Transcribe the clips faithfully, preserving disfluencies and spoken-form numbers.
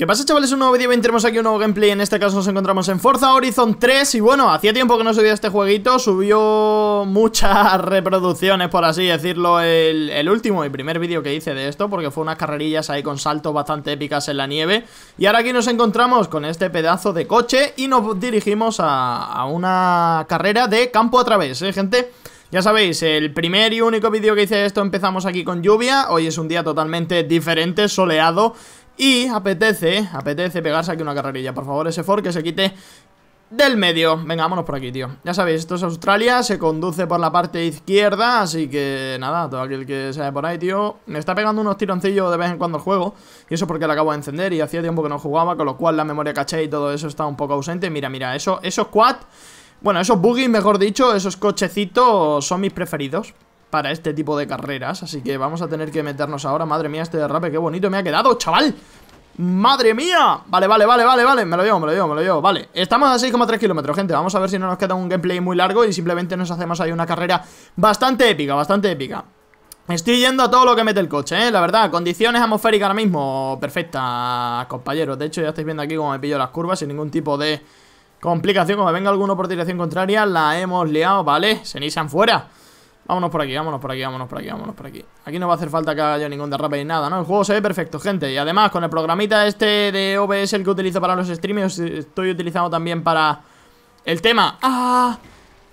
¿Qué pasa, chavales? Un nuevo vídeo, entremos aquí un nuevo gameplay. En este caso nos encontramos en Forza Horizon tres. Y bueno, hacía tiempo que no subía este jueguito. Subió muchas reproducciones, por así decirlo, el, el último y primer vídeo que hice de esto, porque fue unas carrerillas ahí con saltos bastante épicas en la nieve. Y ahora aquí nos encontramos con este pedazo de coche y nos dirigimos a, a una carrera de campo a través, ¿eh, gente? Ya sabéis, el primer y único vídeo que hice de esto empezamos aquí con lluvia. Hoy es un día totalmente diferente, soleado. Y apetece, apetece pegarse aquí una carrerilla. Por favor, ese Ford que se quite del medio. Venga, vámonos por aquí, tío. Ya sabéis, esto es Australia, se conduce por la parte izquierda. Así que nada, todo aquel que sea por ahí, tío. Me está pegando unos tironcillos de vez en cuando el juego. Y eso porque lo acabo de encender y hacía tiempo que no jugaba, con lo cual la memoria caché y todo eso está un poco ausente. Mira, mira, eso, esos quad, bueno, esos buggies, mejor dicho, esos cochecitos son mis preferidos para este tipo de carreras, así que vamos a tener que meternos ahora. Madre mía, este derrape, qué bonito me ha quedado, chaval. ¡Madre mía! Vale, vale, vale, vale, vale, me lo llevo, me lo llevo, me lo llevo, vale. Estamos a seis coma tres kilómetros, gente, vamos a ver si no nos queda un gameplay muy largo y simplemente nos hacemos ahí una carrera bastante épica, bastante épica. Estoy yendo a todo lo que mete el coche, ¿eh? La verdad, condiciones atmosféricas ahora mismo perfectas, compañeros. De hecho, ya estáis viendo aquí cómo me pillo las curvas sin ningún tipo de complicación. Como venga alguno por dirección contraria, la hemos liado, ¿vale? Senisan fuera. Vámonos por aquí, vámonos por aquí, vámonos por aquí, vámonos por aquí. Aquí no va a hacer falta que haya ningún derrape ni nada, ¿no? El juego se ve perfecto, gente. Y además, con el programita este de O B S, el que utilizo para los streams, estoy utilizando también para el tema... ¡Ah!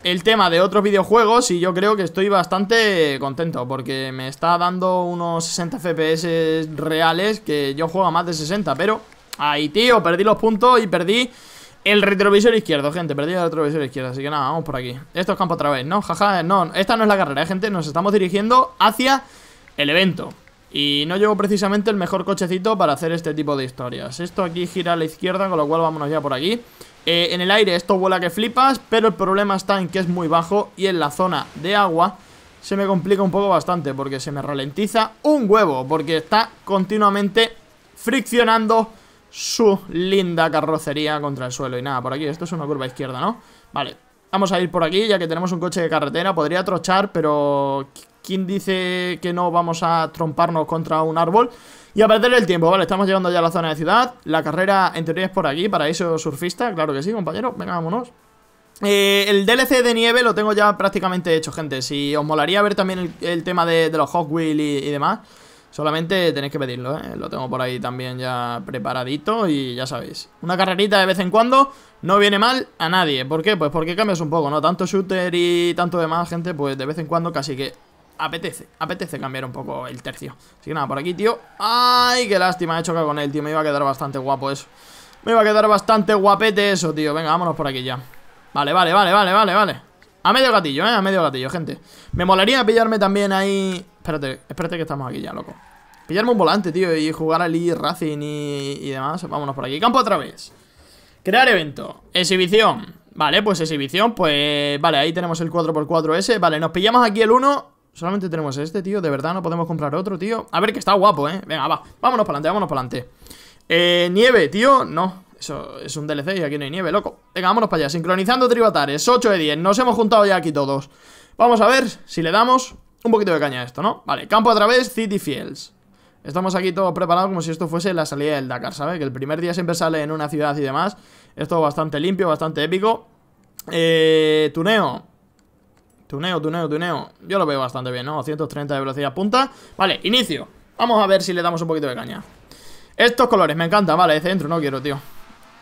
El tema de otros videojuegos. Y yo creo que estoy bastante contento porque me está dando unos sesenta F P S reales, que yo juego a más de sesenta, pero... ¡Ay, tío! Perdí los puntos y perdí... el retrovisor izquierdo, gente, perdí el retrovisor izquierdo. Así que nada, vamos por aquí. Esto es campo otra vez, ¿no? Jaja, no, esta no es la carrera, ¿eh, gente? Nos estamos dirigiendo hacia el evento. Y no llevo precisamente el mejor cochecito para hacer este tipo de historias. Esto aquí gira a la izquierda, con lo cual vámonos ya por aquí. eh, En el aire esto vuela que flipas, pero el problema está en que es muy bajo. Y en la zona de agua se me complica un poco bastante, porque se me ralentiza un huevo, porque está continuamente friccionando su linda carrocería contra el suelo. Y nada, por aquí, esto es una curva izquierda, ¿no? Vale, vamos a ir por aquí, ya que tenemos un coche de carretera. Podría trochar, pero ¿quién dice que no vamos a tromparnos contra un árbol y a perder el tiempo? Vale, estamos llegando ya a la zona de ciudad. La carrera, en teoría, es por aquí, paraíso surfista. Claro que sí, compañero, venga, vámonos. Eh, el D L C de nieve lo tengo ya prácticamente hecho, gente. Si os molaría ver también el, el tema de, de los Hot Wheel y, y demás, solamente tenéis que pedirlo, ¿eh? Lo tengo por ahí también ya preparadito y ya sabéis. Una carrerita de vez en cuando no viene mal a nadie. ¿Por qué? Pues porque cambias un poco, ¿no? Tanto shooter y tanto demás, gente, pues de vez en cuando casi que apetece, apetece cambiar un poco el tercio. Así que nada, por aquí, tío. ¡Ay, qué lástima! He chocado con él, tío. Me iba a quedar bastante guapo eso. Me iba a quedar bastante guapete eso, tío. Venga, vámonos por aquí ya. Vale, vale, vale, vale, vale, vale. A medio gatillo, ¿eh? A medio gatillo, gente. Me molaría pillarme también ahí... Espérate, espérate que estamos aquí ya, loco. Pillarme un volante, tío, y jugar al iRacing y, y demás. Vámonos por aquí. Campo otra vez. Crear evento. Exhibición. Vale, pues exhibición, pues... Vale, ahí tenemos el cuatro por cuatro ese. Vale, nos pillamos aquí el uno. Solamente tenemos este, tío. De verdad, no podemos comprar otro, tío. A ver, que está guapo, ¿eh? Venga, va. Vámonos para adelante, vámonos para adelante. Eh, nieve, tío. No. Eso es un D L C y aquí no hay nieve, loco. Venga, vámonos para allá, sincronizando tributares, ocho de diez. Nos hemos juntado ya aquí todos. Vamos a ver si le damos un poquito de caña a esto, ¿no? Vale, campo a través, City Fields. Estamos aquí todos preparados como si esto fuese la salida del Dakar, ¿sabes? Que el primer día siempre sale en una ciudad y demás. Esto bastante limpio, bastante épico. Eh... Tuneo Tuneo, tuneo, tuneo. Yo lo veo bastante bien, ¿no? ciento treinta de velocidad punta. Vale, inicio. Vamos a ver si le damos un poquito de caña. Estos colores, me encantan. Vale, de centro no quiero, tío.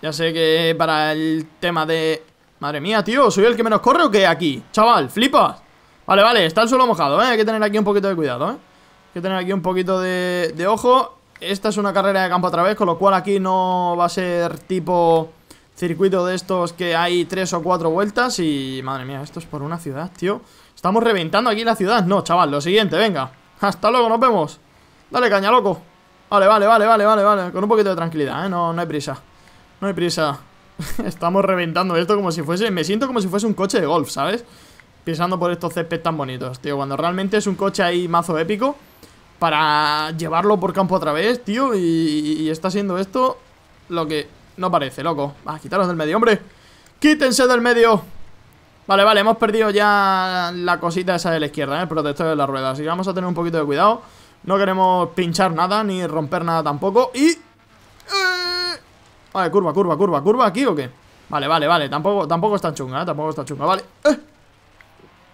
Ya sé que para el tema de... Madre mía, tío, ¿soy el que menos corre o qué aquí? Chaval, flipas. Vale, vale, está el suelo mojado, ¿eh? Hay que tener aquí un poquito de cuidado, ¿eh? Hay que tener aquí un poquito de, de ojo. Esta es una carrera de campo a través, con lo cual aquí no va a ser tipo circuito de estos que hay tres o cuatro vueltas. Y... Madre mía, esto es por una ciudad, tío. Estamos reventando aquí la ciudad. No, chaval, lo siguiente, venga. Hasta luego, nos vemos. Dale caña, loco. Vale, vale, vale, vale, vale, vale. Con un poquito de tranquilidad, ¿eh? No, no hay prisa. No hay prisa. Estamos reventando esto como si fuese... Me siento como si fuese un coche de golf, ¿sabes? Pisando por estos céspedes tan bonitos, tío. Cuando realmente es un coche ahí mazo épico para llevarlo por campo a través, tío. Y, y está siendo esto lo que no parece, loco. Va, quitaros del medio, hombre. ¡Quítense del medio! Vale, vale, hemos perdido ya la cosita esa de la izquierda, ¿eh? El protector de la rueda. Así que vamos a tener un poquito de cuidado. No queremos pinchar nada ni romper nada tampoco. Y... ¡Eh! Vale, curva, curva, curva, curva aquí o qué. Vale, vale, vale, tampoco, tampoco está chunga, ¿eh? Tampoco está chunga, vale. ¡Eh!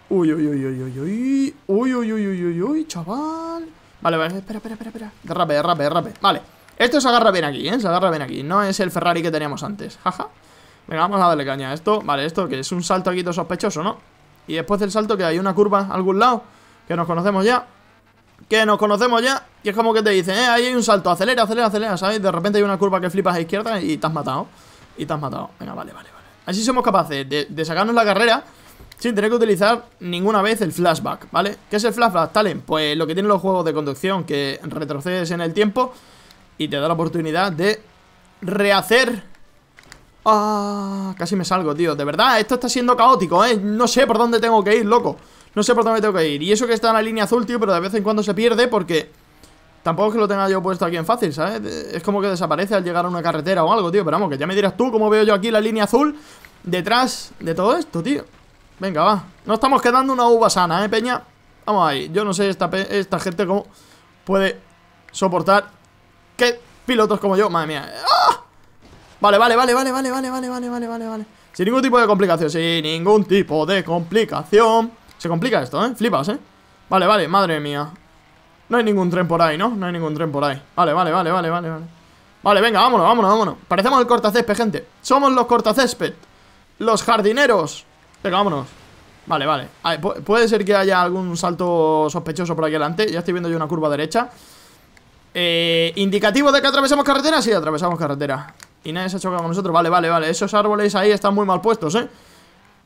Uy, uy, uy, uy, uy, uy. Uy, uy, uy, uy, uy, uy, chaval. Vale, vale, espera, espera, espera, espera. Derrape, derrape, derrape, vale. Esto se agarra bien aquí, ¿eh? Se agarra bien aquí. No es el Ferrari que teníamos antes, jaja. Venga, vamos a darle caña a esto. Vale, esto que es un salto aquí todo sospechoso, ¿no? Y después del salto que hay una curva a algún lado. Que nos conocemos ya. Que nos conocemos ya. Y es como que te dicen, eh, ahí hay un salto, acelera, acelera, acelera, ¿sabes? De repente hay una curva que flipas a izquierda y te has matado. Y te has matado. Venga, vale, vale, vale. Así somos capaces de, de sacarnos la carrera sin tener que utilizar ninguna vez el flashback, ¿vale? ¿Qué es el flashback, Talent? Pues lo que tienen los juegos de conducción, que retrocedes en el tiempo y te da la oportunidad de rehacer. Ah, casi me salgo, tío. De verdad, esto está siendo caótico, ¿eh? No sé por dónde tengo que ir, loco. No sé por dónde tengo que ir. Y eso que está en la línea azul, tío, pero de vez en cuando se pierde porque tampoco es que lo tenga yo puesto aquí en fácil, ¿sabes? Es como que desaparece al llegar a una carretera o algo, tío. Pero vamos, que ya me dirás tú cómo veo yo aquí la línea azul detrás de todo esto, tío. Venga, va. No estamos quedando una uva sana, ¿eh, peña? Vamos ahí. Yo no sé esta, pe esta gente cómo puede soportar que pilotos como yo. Madre mía. ¡Ah! Vale, vale, vale, vale, vale, vale, vale, vale, vale, vale, vale. Sin ningún tipo de complicación, sin ningún tipo de complicación. Se complica esto, ¿eh? Flipas, ¿eh? Vale, vale, madre mía. No hay ningún tren por ahí, ¿no? No hay ningún tren por ahí. Vale, vale, vale, vale, vale, vale. Vale, venga, vámonos, vámonos, vámonos. Parecemos el cortacésped, gente. Somos los cortacésped. Los jardineros. Venga, vámonos. Vale, vale. A ver, puede ser que haya algún salto sospechoso por aquí adelante. Ya estoy viendo yo una curva derecha. Eh, indicativo de que atravesamos carretera. Sí, atravesamos carretera. Y nadie se ha chocado con nosotros. Vale, vale, vale. Esos árboles ahí están muy mal puestos, ¿eh?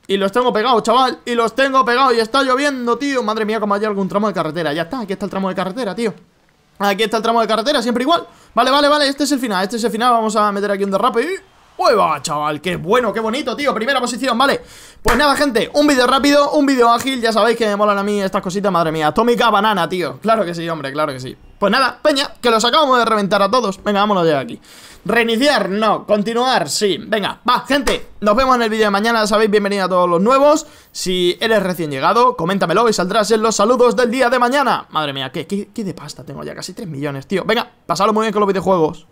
Y los tengo pegados, chaval. Y los tengo pegados. Y está lloviendo, tío. Madre mía, como haya algún tramo de carretera. Ya está, aquí está el tramo de carretera, tío. Aquí está el tramo de carretera, siempre igual. Vale, vale, vale. Este es el final. Este es el final. Vamos a meter aquí un derrape y... ¡Hueva, chaval! ¡Qué bueno, qué bonito, tío! Primera posición, vale. Pues nada, gente, un vídeo rápido, un vídeo ágil. Ya sabéis que me molan a mí estas cositas, madre mía. Atómica banana, tío. Claro que sí, hombre, claro que sí. Pues nada, peña, que los acabamos de reventar a todos. Venga, vámonos ya de aquí. Reiniciar, no. Continuar, sí. Venga, va, gente. Nos vemos en el vídeo de mañana, ya sabéis, bienvenido a todos los nuevos. Si eres recién llegado, coméntamelo y saldrás en los saludos del día de mañana. Madre mía, qué, qué, qué de pasta tengo ya, casi tres millones, tío. Venga, pasadlo muy bien con los videojuegos.